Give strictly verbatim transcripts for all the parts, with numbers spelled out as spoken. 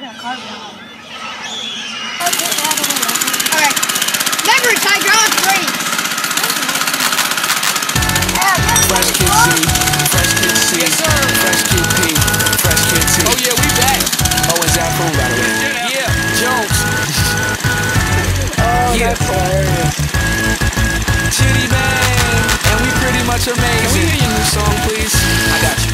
You gotta carve it out. Alright. Remember, it's hydraulic brakes. Fresh Kid C, Fresh Kid C, Fresh Kid P, Fresh Kid T. Oh yeah, we back. Oh, is that cool, by the way? Yeah, Jones. Oh, yeah. That's hilarious. Chitty Bang. And we pretty much amazing. Can we hear your new song, please? I got you.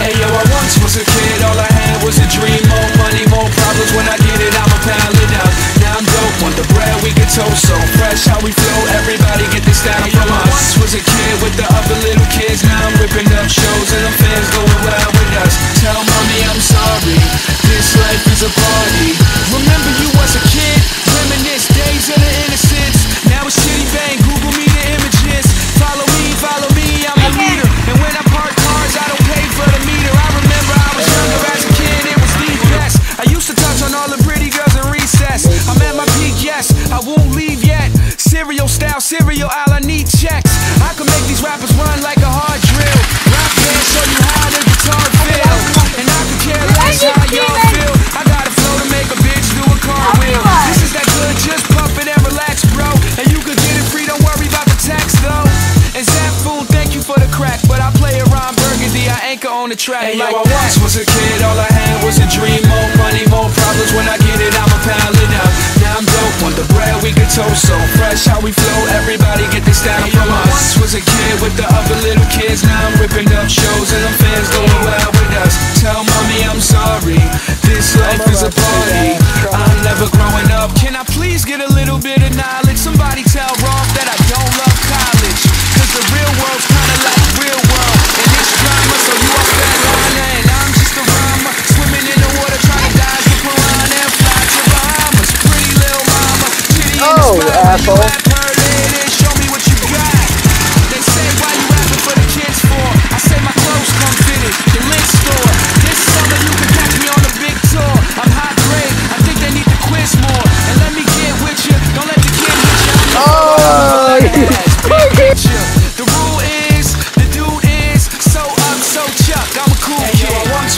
Hey yo, I once was a kid, all I had was a dream. More money, more problems, when I get it, I'ma pound it out. Now I'm dope, want the bread, we get toast, so fresh how we flow, everybody get this down from us. I once was a kid with the other little kids, now I'm ripping up shows and the fans going wild with us. Tell mommy I'm sorry, this life is a party. Remember you was a kid, reminisce days of the innocence. Now it's Chitty Bang, Google me the images. Follow me, follow me, I'm a leader. And when I park cars, I don't pay for the meter. I remember I was younger as a kid, it was the best. I used to touch on all the pretty girls in recess. I'm at my peak, yes, I won't leave yet. Cereal style, cereal aisle, I need checks. I can make these rappers run like a hard drill. Rock band, show you how the guitar feel. And I could care less how y'all feel. I got a flow to make a bitch do a cartwheel. This is that good, just pump it and relax, bro. And you could get it free, don't worry about the tax, though. And Zap Food, thank you for the crack, but I play around Burgundy, I anchor on the track. Hey, like yo, I once was a kid, all I had was a dream. More money, more problems, when I get it, I'ma pound it up. Now I'm dope, want the bread, we can toast, so fresh how we flow, everybody get this down hey, from yo, us. I once was a kid with the other little kids, now I'm ripping up shows and them fans going wild with us. Tell mommy I'm sorry, this life is a party, I'm never growing up. Can I please get a little bit of knowledge? Somebody tell Rolf that I don't love college, cause the real world's kinda like real world, and it's drama, so you off that line, and I'm just a rhymer, swimming in the water trying to dive the piranha and fly to Bahamas. Pretty little mama, titty in the spot, asshole. You rap her, it is, show me what you got. They say why you rapping for the kids for? I say my clothes come fitted, the lint store. This summer you can catch me on the big tour. I'm high grade, I think they need to quiz more, and let me get with you, don't let the kid hit you. Oh, he's crazy.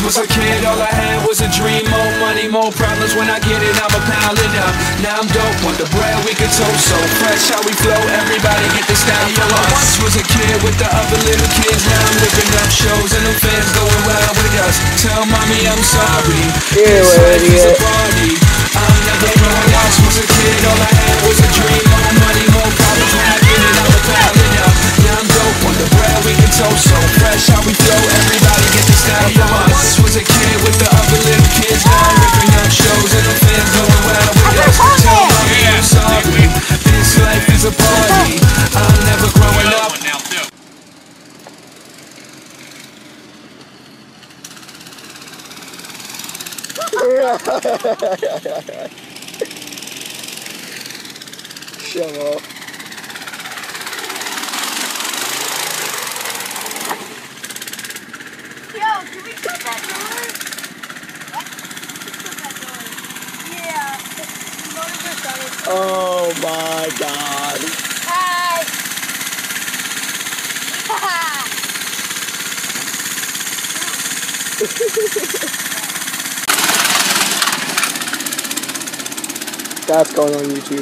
As a kid, all I had was a dream. More money, more problems, when I get it, I'ma pound it up. Now I'm dope, want the bread, we can toast, so fresh how we flow, everybody get this down for us. I once was a kid with the other little kids, now I'm ripping up shows and them fans going wild with us. Tell mommy I'm sorry, this life is a party, I'm never growing. I once was a kid, all I had was a dream. More money, more problems, when I get it, I'ma pound it up. Now I'm dope, want the bread, we can toast, so fresh how we flow, everybody get this down for us. Was a kid with the other little kids, now I'm ripping up shows and the fans going wild with us. Tell mommy I'm sorry, this life is a party, I'm never growing up. Show off. Can we cut that door? What? Cut that door. Yeah. The oh my god. Hi. That's going on YouTube.